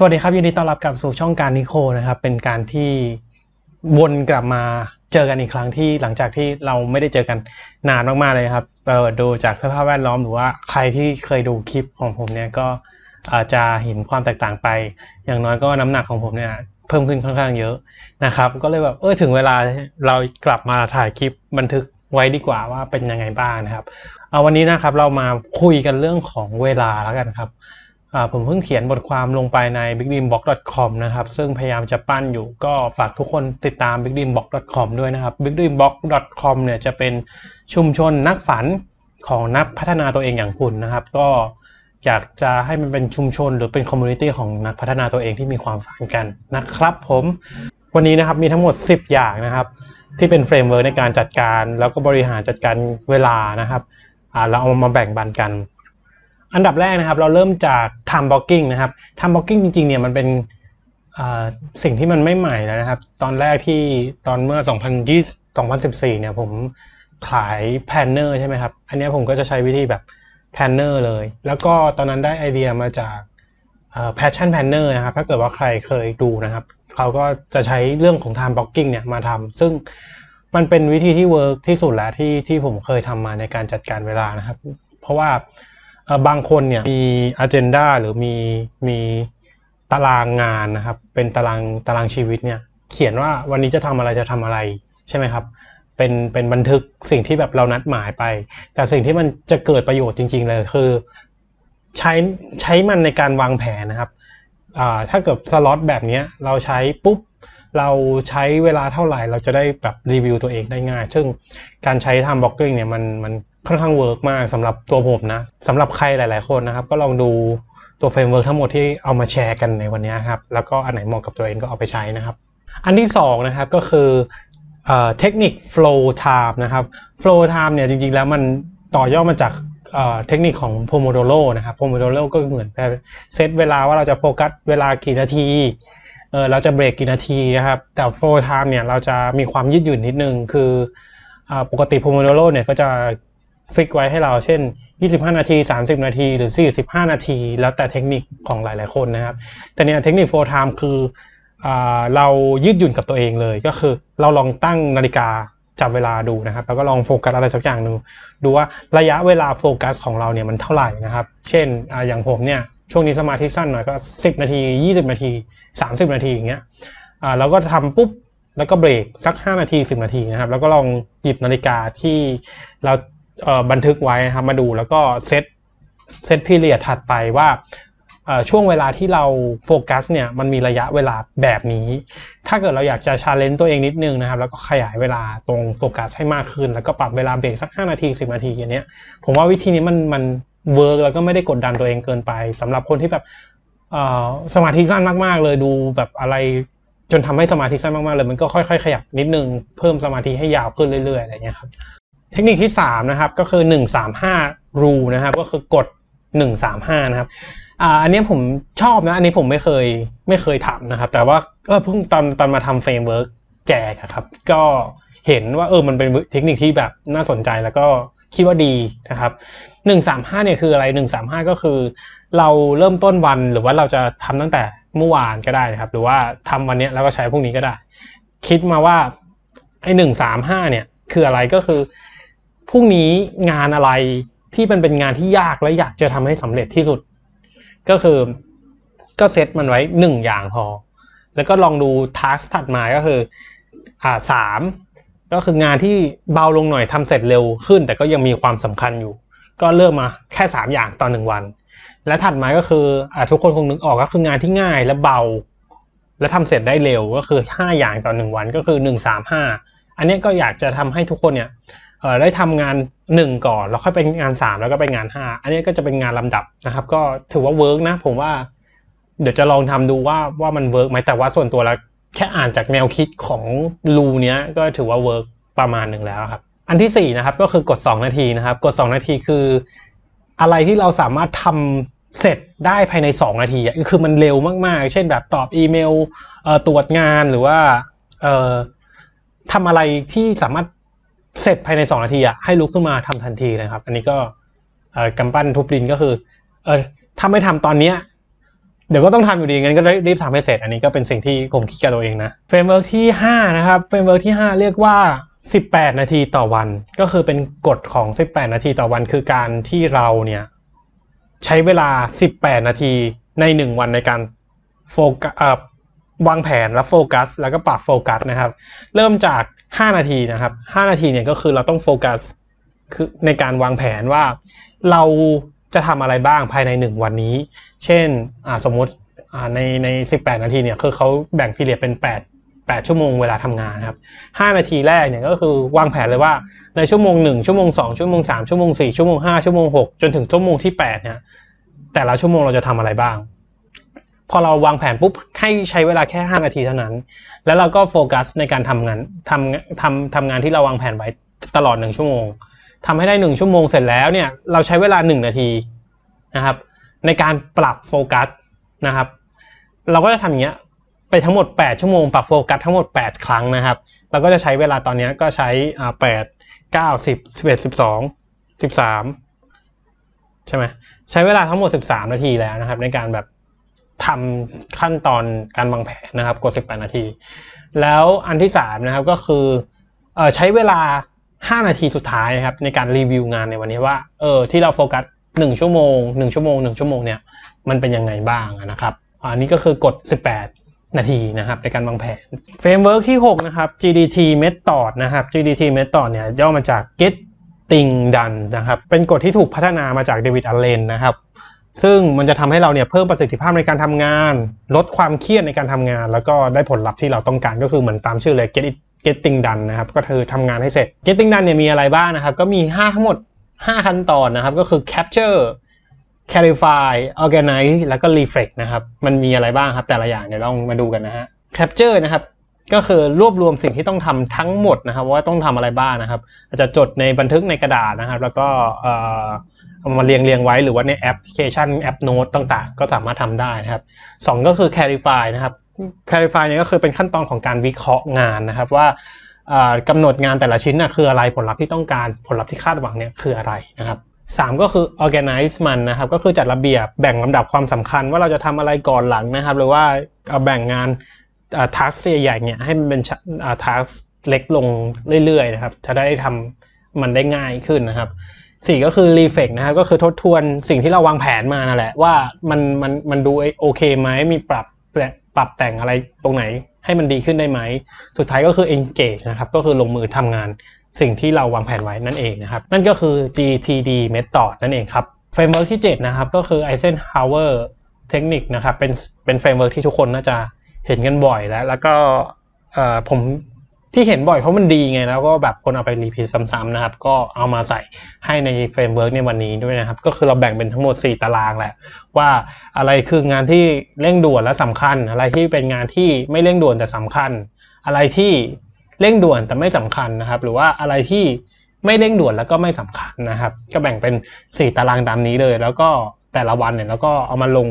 สวัสดีครับยินดีต้อนรับกลับสู่ช่องการนิโคนะครับเป็นการที่วนกลับมาเจอกันอีกครั้งที่หลังจากที่เราไม่ได้เจอกันนานมากๆเลยครับดูจากสภาพแวดล้อมหรือว่าใครที่เคยดูคลิปของผมเนี่ยก็อาจจะเห็นความแตกต่างไปอย่างน้อยก็น้ำหนักของผมเนี่ยเพิ่มขึ้นค่อนข้างเยอะนะครับก็เลยแบบถึงเวลาเรากลับมาถ่ายคลิปบันทึกไว้ดีกว่าว่าเป็นยังไงบ้างนะครับเอาวันนี้นะครับเรามาคุยกันเรื่องของเวลาแล้วกันครับผมเพิ่งเขียนบทความลงไปใน bigdreamblog.com นะครับซึ่งพยายามจะปั้นอยู่ก็ฝากทุกคนติดตาม bigdreamblog.com ด้วยนะครับ bigdreamblog.com เนี่ยจะเป็นชุมชนนักฝันของนักพัฒนาตัวเองอย่างคุณนะครับก็อยากจะให้มันเป็นชุมชนหรือเป็นคอมมูนิตี้ของนักพัฒนาตัวเองที่มีความฝันกันนะครับผมวันนี้นะครับมีทั้งหมด10อย่างนะครับที่เป็นเฟรมเวิร์คในการจัดการแล้วก็บริหารจัดการเวลานะครับเราเอามาแบ่งปันกันอันดับแรกนะครับเราเริ่มจาก time blocking นะครับ time blocking จริงๆเนี่ยมันเป็นสิ่งที่มันไม่ใหม่แล้วนะครับตอนแรกที่ตอนเมื่อ2014เนี่ยผมขาย planner ใช่ไหมครับอันนี้ผมก็จะใช้วิธีแบบ planner เลยแล้วก็ตอนนั้นได้ไอเดียมาจาก passion panner นะครับถ้าเกิดว่าใครเคยดูนะครับเขาก็จะใช้เรื่องของ time blocking เนี่ยมาทำซึ่งมันเป็นวิธีที่เวิร์กที่สุดแล้วที่ผมเคยทำมาในการจัดการเวลานะครับเพราะว่าบางคนเนี่ยมีอเจนดาหรือมีตารางงานนะครับเป็นตารางชีวิตเนี่ยเขียนว่าวันนี้จะทำอะไรใช่ไหมครับเป็นบันทึกสิ่งที่แบบเรานัดหมายไปแต่สิ่งที่มันจะเกิดประโยชน์จริงๆเลยคือใช้มันในการวางแผนนะครับถ้าเกิดสล็อตแบบนี้เราใช้ปุ๊บเราใช้เวลาเท่าไหร่เราจะได้แบบรีวิวตัวเองได้ง่ายซึ่งการใช้ทำบล็อกกิ้งเนี่ยมันค่อนข้างเวิร์กมากสำหรับตัวผมนะสำหรับใครหลายๆคนนะครับก็ลองดูตัวเฟรมเวิร์กทั้งหมดที่เอามาแชร์กันในวันนี้ครับแล้วก็อันไหนเหมาะกับตัวเองก็เอาไปใช้นะครับอันที่2นะครับก็คือเทคนิค flow time นะครับ flow time เนี่ยจริงๆแล้วมันต่อย่อมาจากเทคนิคของโพโมโดโรนะครับโพโมโดโรก็เหมือนเซตเวลาว่าเราจะโฟกัสเวลากี่นาทีเราจะเบรกกี่นาทีนะครับแต่ flow time เนี่ยเราจะมีความยืดหยุ่นนิดนึงคือปกติโพโมโดโรเนี่ยก็จะฟิกไว้ให้เราเช่น25นาที30นาทีหรือ45นาทีแล้วแต่เทคนิคของหลายๆคนนะครับแต่เนี่ยเทคนิค flow time คือเรายืดหยุ่นกับตัวเองเลยก็คือเราลองตั้งนาฬิกาจับเวลาดูนะครับแล้วก็ลองโฟกัสอะไรสักอย่างหนึ่งดูว่าระยะเวลาโฟกัสของเราเนี่ยมันเท่าไหร่นะครับเช่นอย่างผมเนี่ยช่วงนี้สมาธิสั้นหน่อยก็10นาที20นาที30นาทีอย่างเงี้ยเราก็ทำปุ๊บแล้วก็เบรกสัก5นาที10นาทีนะครับแล้วก็ลองหยิบนาฬิกาที่เราบันทึกไว้นะครับมาดูแล้วก็เซตพีเรียดถัดไปว่าช่วงเวลาที่เราโฟกัสเนี่ยมันมีระยะเวลาแบบนี้ถ้าเกิดเราอยากจะชาเลนจ์ตัวเองนิดนึงนะครับแล้วก็ขยายเวลาตรงโฟกัสให้มากขึ้นแล้วก็ปรับเวลาเบรกสัก5นาที10นาทีอย่างเนี้ยผมว่าวิธีนี้มันเวิร์กแล้วก็ไม่ได้กดดันตัวเองเกินไปสำหรับคนที่แบบสมาธิสั้นมากๆเลยดูแบบอะไรจนทำให้สมาธิสั้นมากๆเลยมันก็ค่อยๆขยับนิดนึงเพิ่มสมาธิให้ยาวขึ้นเรื่อยๆอะไรเงี้ยครับเทคนิคที่3นะครับก็คือ135 รูนะครับก็คือกฎ135นะครับอันนี้ผมชอบนะอันนี้ผมไม่เคยทำนะครับแต่ว่าเพิ่งตอนมาทำเฟรมเวิร์กแจกครับก็เห็นว่ามันเป็นเทคนิคที่แบบน่าสนใจแล้วก็คิดว่าดีนะครับ135เนี่ยคืออะไร135ก็คือเราเริ่มต้นวันหรือว่าเราจะทำตั้งแต่เมื่อวานก็ได้นะครับหรือว่าทำวันนี้แล้วก็ใช้พรุ่งนี้ก็ได้คิดมาว่าไอ้135เนี่ยคืออะไรก็คือพรุ่งนี้งานอะไรที่มันเป็นงานที่ยากและอยากจะทำให้สำเร็จที่สุดก็คือเซตมันไว้1อย่างพอแล้วก็ลองดูทาสถัดมาก็คือ3ก็คืองานที่เบาลงหน่อยทำเสร็จเร็วขึ้นแต่ก็ยังมีความสำคัญอยู่ก็เลือกมาแค่3อย่างต่อ1วันและถัดมาก็คือทุกคนคงนึกออกก็คืองานที่ง่ายและเบาและทำเสร็จได้เร็วก็คือ5อย่างต่อ1วันก็คือ135อันนี้ก็อยากจะทำให้ทุกคนเนี่ยได้ทำงาน1ก่อนแล้วค่อยเป็นงาน3แล้วก็เป็นงาน5อันนี้ก็จะเป็นงานลำดับนะครับก็ถือว่าเวิร์กนะผมว่าเดี๋ยวจะลองทำดูว่ามันเวิร์กไหมแต่ว่าส่วนตัวแล้วแค่อ่านจากแนวคิดของรูเนี้ยก็ถือว่าเวิร์กประมาณหนึ่งแล้วครับอันที่4นะครับก็คือกด2นาทีนะครับกด2นาทีคืออะไรที่เราสามารถทำเสร็จได้ภายใน2นาทีคือมันเร็วมากๆเช่นแบบตอบอีเมลตรวจงานหรือว่าทำอะไรที่สามารถเสร็จภายใน2นาทีให้ลุกขึ้นมาทำทันทีนะครับอันนี้ก็กำปั้นทุบดินก็คือถ้าไม่ทำตอนเนี้ย เดี๋ยวก็ต้องทำอยู่ดีงั้นก็รีบทำให้เสร็จอันนี้ก็เป็นสิ่งที่ผมคิดกับตัวเองนะเฟรมเวิร์กที่5นะครับเฟรมเวิร์กที่5เรียกว่า18 นาทีต่อวันก็คือเป็นกฎของ18 นาทีต่อวันคือการที่เราเนี่ยใช้เวลา18 นาทีใน1วันในการโฟกัสวางแผนและโฟกัสแล้วก็ปรับโฟกัสนะครับเริ่มจาก5 นาทีนะครับ5 นาทีเนี่ยก็คือเราต้องโฟกัสคือในการวางแผนว่าเราจะทำอะไรบ้างภายใน1วันนี้เช่นสมมติใน18 นาทีเนี่ยคือเขาแบ่งพีเรียดเป็น8ชั่วโมงเวลาทำงานครับ5 นาทีแรกเนี่ยก็คือวางแผนเลยว่าในชั่วโมง1ชั่วโมง2ชั่วโมง3ชั่วโมง4ชั่วโมง5ชั่วโมง6จนถึงชั่วโมงที่8เนี่ยแต่ละชั่วโมงเราจะทำอะไรบ้างพอเราวางแผนปุ๊บให้ใช้เวลาแค่5 นาทีเท่านั้นแล้วเราก็โฟกัสในการทำงานที่เราวางแผนไว้ตลอด1ชั่วโมงทำให้ได้1ชั่วโมงเสร็จแล้วเนี่ยเราใช้เวลา1นาทีนะครับในการปรับโฟกัสนะครับเราก็จะทำอย่างเงี้ยไปทั้งหมด8ชั่วโมงปรับโฟกัสทั้งหมด8ครั้งนะครับเราก็จะใช้เวลาตอนนี้ก็ใช้8 9 10 11 12 13ใช่ไหมใช้เวลาทั้งหมด13นาทีแล้วนะครับในการแบบทำขั้นตอนการวางแผนนะครับกด18นาทีแล้วอันที่3นะครับก็คือใช้เวลา5 นาทีสุดท้ายนะครับในการรีวิวงานในวันนี้ว่าที่เราโฟกัส1ชั่วโมง1ชั่วโมง1ชั่วโมงเนี่ยมันเป็นยังไงบ้างนะครับอันนี้ก็คือกด18 นาทีนะครับในการวางแผนเฟรมเวิร์กที่6นะครับ GTD Method นะครับ GTD Method เนี่ยย่อมาจาก Getting Done นะครับเป็นกฎที่ถูกพัฒนามาจากเดวิด อัลเลนนะครับซึ่งมันจะทำให้เราเนี่ยเพิ่มประสิทธิภาพในการทำงานลดความเครียดในการทำงานแล้วก็ได้ผลลัพธ์ที่เราต้องการก็คือเหมือนตามชื่อเลย Getting Done นะครับก็คือทำงานให้เสร็จ Getting Done เนี่ยมีอะไรบ้างนะครับก็มีทั้งหมด5ขั้นตอนนะครับก็คือ Capture Clarify Organize แล้วก็ Reflect นะครับมันมีอะไรบ้างครับแต่ละอย่างเดี๋ยวลองมาดูกันนะฮะ Capture นะครับก็คือรวบรวมสิ่งที่ต้องทำทั้งหมดนะครับว่าต้องทำอะไรบ้างนะครับอาจจะจดในบันทึกในกระดาษนะครับแล้วก็เอามาเรียงไว้หรือว่าในแอปพลิเคชันแอปโน้ตต่างๆก็สามารถทำได้นะครับ2ก็คือ Clarify นะครับClarify เนี่ยก็คือเป็นขั้นตอนของการวิเคราะห์งานนะครับว่ากำหนดงานแต่ละชิ้นน่ะคืออะไรผลลัพธ์ที่ต้องการผลลัพธ์ที่คาดหวังเนี่ยคืออะไรนะครับ3ก็คือ organize มันนะครับก็คือจัดระเบียบแบ่งลำดับความสำคัญว่าเราจะทำอะไรก่อนหลังนะครับหรือว่าแบ่งงานtask ใหญ่ๆเนี่ยให้มันเป็นtask เล็กลงเรื่อยๆนะครับจะได้ทำมันได้ง่ายขึ้นนะครับ4ก็คือ reflect นะครับก็คือทบทวนสิ่งที่เราวางแผนมานั่นแหละว่ามันดูโอเคไหมมีปรับแต่งอะไรตรงไหนให้มันดีขึ้นได้ไหมสุดท้ายก็คือ engage นะครับก็คือลงมือทำงานสิ่งที่เราวางแผนไว้นั่นเองนะครับนั่นก็คือ GTD Method นั่นเองครับเฟรมเวิร์กที่7นะครับก็คือ Eisenhower technique นะครับเป็นเฟรมเวิร์กที่ทุกคนน่าจะเห็นกันบ่อยแล้วก็ผมที่เห็นบ่อยเพราะมันดีไงแล้วก็แบบคนเอาไปรีพีทซ้ำๆนะครับก็เอามาใส่ให้ในเฟรมเวิร์กในวันนี้ด้วยนะครับก็คือเราแบ่งเป็นทั้งหมด4ตารางแหละว่าอะไรคืองานที่เร่งด่วนและสำคัญอะไรที่เป็นงานที่ไม่เร่งด่วนแต่สำคัญอะไรที่เร่งด่วนแต่ไม่สำคัญนะครับหรือว่าอะไรที่ไม่เร่งด่วนแล้วก็ไม่สำคัญนะครับก็แบ่งเป็น4ตารางตามนี้เลยแล้วก็แต่ละวันเนี่ยแล้วก็เอามาลง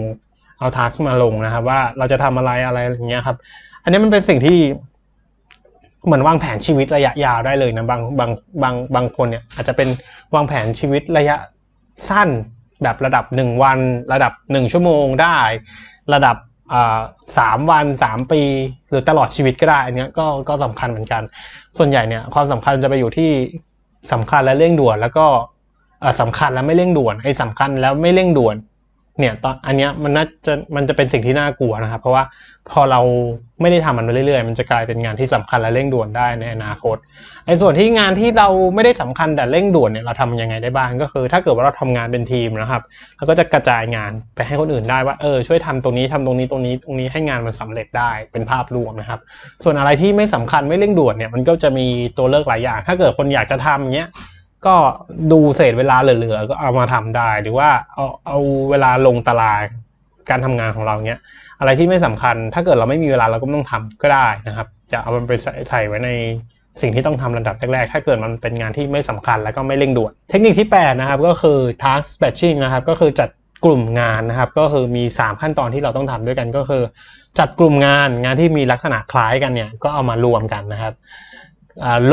เอาทาสมาลงนะครับว่าเราจะทำอะไรอย่างเงี้ยครับอันนี้มันเป็นสิ่งที่เหมือนวางแผนชีวิตระยะยาวได้เลยนะบางคนเนี่ยอาจจะเป็นวางแผนชีวิตระยะสั้นแบบระดับ1วันระดับ1ชั่วโมงได้ระดับ3วัน3ปีหรือตลอดชีวิตก็ได้อันนี้ก็สำคัญเหมือนกันส่วนใหญ่เนี่ยความสำคัญจะไปอยู่ที่สำคัญและเร่งด่วนแล้วก็สำคัญและไม่เร่งด่วนไอ้สำคัญแล้วไม่เร่งด่วนเนี่ยตอนอันเนี้ยมันจะเป็นสิ่งที่น่ากลัวนะครับเพราะว่าพอเราไม่ได้ทำมันเรื่อยๆมันจะกลายเป็นงานที่สำคัญและเร่งด่วนได้ในอนาคตไอ้ส่วนที่งานที่เราไม่ได้สำคัญแต่เร่งด่วนเนี่ยเราทำยังไงได้บ้างก็คือถ้าเกิดว่าเราทำงานเป็นทีมนะครับเราก็จะกระจายงานไปให้คนอื่นได้ว่าช่วยทำตรงนี้ทำตรงนี้ให้งานมันสำเร็จได้เป็นภาพรวมนะครับส่วนอะไรที่ไม่สำคัญไม่เร่งด่วนเนี่ยมันก็จะมีตัวเลือกหลายอย่างถ้าเกิดคนอยากจะทำเนี้ยก็ดูเศษเวลาเหลือๆก็เอามาทำได้หรือว่าเอาเวลาลงตารางการทำงานของเราเนี้ยอะไรที่ไม่สำคัญถ้าเกิดเราไม่มีเวลาเราก็ไม่ต้องทำก็ได้นะครับจะเอามันไปใส่ไว้ในสิ่งที่ต้องทำระดับแรกๆถ้าเกิดมันเป็นงานที่ไม่สำคัญแล้วก็ไม่เร่งด่วนเทคนิคที่8นะครับก็คือ task batching นะครับก็คือจัดกลุ่มงานนะครับก็คือมี3ขั้นตอนที่เราต้องทำด้วยกันก็คือจัดกลุ่มงานที่มีลักษณะคล้ายกันเนี่ยก็เอามารวมกันนะครับ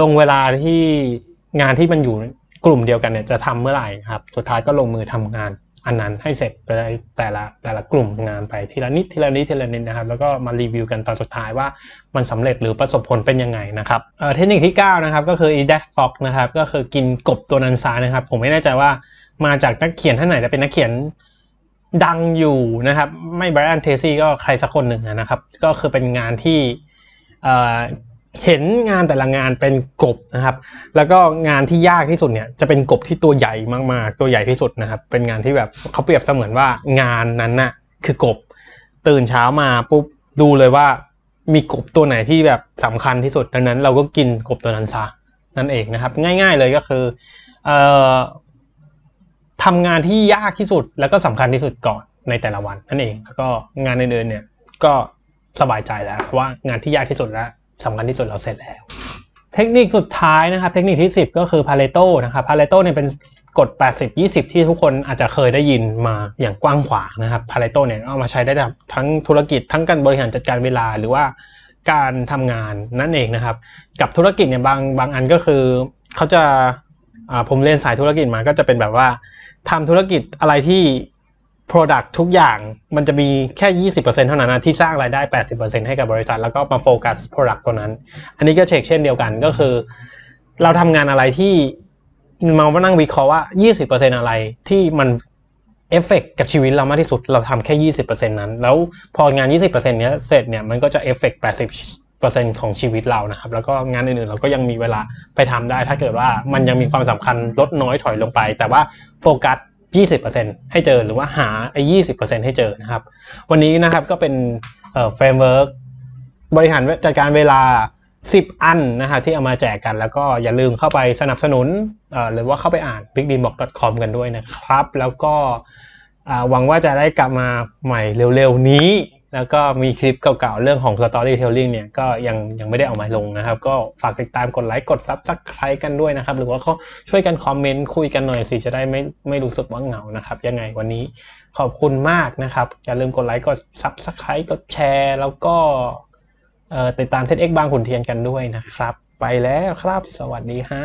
ลงเวลาที่งานที่มันอยู่กลุ่มเดียวกันเนี่ยจะทำเมื่อไหร่ครับสุดท้ายก็ลงมือทำงาน อันนั้นให้เสร็จไปแต่ละกลุ่มงานไปทีละนิดทีละนิดทีละนิดนะครับแล้วก็มารีวิวกันตอนสุดท้ายว่ามันสำเร็จหรือประสบผลเป็นยังไงนะครับเทคนิคที่9นะครับก็คือ Eat Frog นะครับก็คือกินกบตัวนันซานะครับผมไม่แน่ใจว่ามาจากนักเขียนท่านไหนแต่เป็นนักเขียนดังอยู่นะครับไม่ไบรอันเทซี่ก็ใครสักคนหนึ่งนะครับก็คือเป็นงานที่เห็นงานแต่ละงานเป็นกบนะครับแล้วก็งานที่ยากที่สุดเนี่ยจะเป็นกบที่ตัวใหญ่มากๆตัวใหญ่ที่สุดนะครับเป็นงานที่แบบเขาเปรียบเสมือนว่างานนั้นน่ะคือกบตื่นเช้ามาปุ๊บดูเลยว่ามีกบตัวไหนที่แบบสำคัญที่สุดดังนั้นเราก็กินกบตัวนั้นซะนั่นเองนะครับง่ายๆเลยก็คือทำงานที่ยากที่สุดแล้วก็สำคัญที่สุดก่อนในแต่ละวันนั่นเองแล้วก็งานในเดือนเนี่ยก็สบายใจแล้วว่างานที่ยากที่สุดและสำคัญที่สุดเราเสร็จแล้วเทคนิคสุดท้ายนะครับเทคนิคที่10ก็คือพาเรโตนะครับพาเรโตเนี่ยเป็นกฎ 80-20 ที่ทุกคนอาจจะเคยได้ยินมาอย่างกว้างขวางนะครับพาเรโตเนี่ยเอามาใช้ได้ทั้งธุรกิจทั้งการบริหารจัดการเวลาหรือว่าการทำงานนั่นเองนะครับกับธุรกิจเนี่ยบางอันก็คือเขาจะผมเรียนสายธุรกิจมาก็จะเป็นแบบว่าทำธุรกิจอะไรที่ Product ทุกอย่างมันจะมีแค่ 20% เท่านั้นนะที่สร้างรายได้ 80% ให้กับบริษัทแล้วก็มาโฟกัส Product ตัวนั้นอันนี้ก็เช่นเดียวกันก็คือเราทำงานอะไรที่มานั่งวิเคราะห์ว่า 20% อะไรที่มันเอฟเฟกต์กับชีวิตเรามากที่สุดเราทำแค่ 20% นั้นแล้วพองาน 20% นี้เสร็จเนี่ยมันก็จะเอฟเฟกต์ 80% ของชีวิตเรานะครับแล้วก็งานอื่นๆเราก็ยังมีเวลาไปทำได้ถ้าเกิดว่ามันยังมีความสำคัญลดน้อยถอยลงไปแต่ว่าโฟกัส20% ให้เจอหรือว่าหาไอ้ 20% ให้เจอนะครับวันนี้นะครับก็เป็นเฟรมเวิร์กบริหารจัดการเวลา10อันนะครับที่เอามาแจกกันแล้วก็อย่าลืมเข้าไปสนับสนุนหรือว่าเข้าไปอ่าน bigdreamblog.com กันด้วยนะครับแล้วก็หวังว่าจะได้กลับมาใหม่เร็วๆนี้แล้วก็มีคลิปเก่าๆเรื่องของ storytelling เนี่ยก็ยังไม่ได้เอามาลงนะครับก็ฝากติดตามกดไลค์กด Subscribe กันด้วยนะครับหรือว่าเขาช่วยกันคอมเมนต์คุยกันหน่อยสิจะได้ไม่รู้สึกว่าเหงานะครับยังไงวันนี้ขอบคุณมากนะครับอย่าลืมกดไลค์กด Subscribe กดแชร์แล้วก็ติดตามเทคนิคบางขุนเทียนกันด้วยนะครับไปแล้วครับสวัสดีฮะ